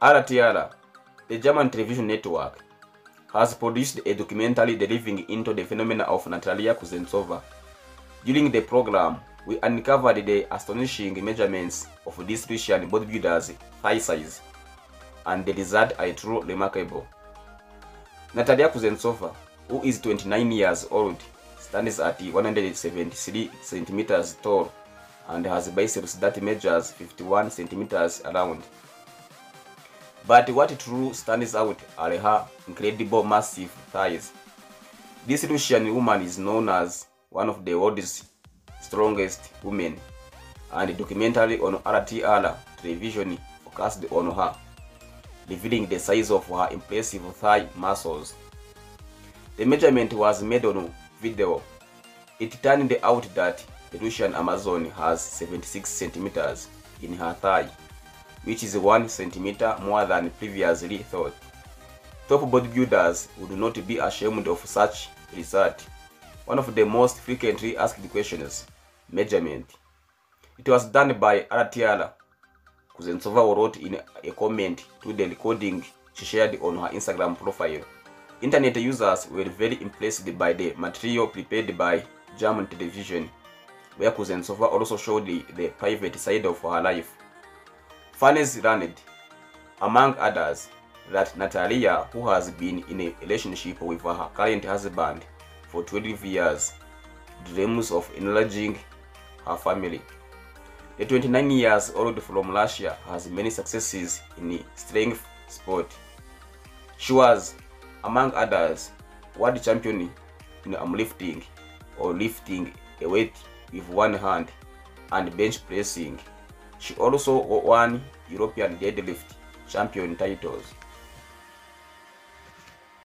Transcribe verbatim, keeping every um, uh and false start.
Ara Tiara, the German television network, has produced a documentary delving into the phenomena of Natalia Kuznetsova. During the program, we uncovered the astonishing measurements of this Russian bodybuilder's thigh size, and the results are truly remarkable. Natalia Kuznetsova, who is twenty-nine years old, stands at one hundred seventy-three centimeters tall and has biceps that measures fifty-one centimeters around. But what truly stands out are her incredible massive thighs. This Russian woman is known as one of the world's strongest women, and the documentary on R T L television focused on her, revealing the size of her impressive thigh muscles. The measurement was made on video. It turned out that the Russian Amazon has seventy-six centimeters in her thigh, which is one centimeter more than previously thought. Top bodybuilders would not be ashamed of such research. One of the most frequently asked questions, measurement. It was done by Ara Tiara. Kuznetsova wrote in a comment to the recording she shared on her Instagram profile. Internet users were very impressed by the material prepared by German television, where Kuznetsova also showed the private side of her life. Fans learned, among others, that Natalia, who has been in a relationship with her current husband for twelve years, dreams of enlarging her family. The twenty-nine years old from Russia has many successes in strength sport. She was, among others, world champion in armlifting or lifting a weight with one hand and bench pressing. She also won European deadlift champion titles.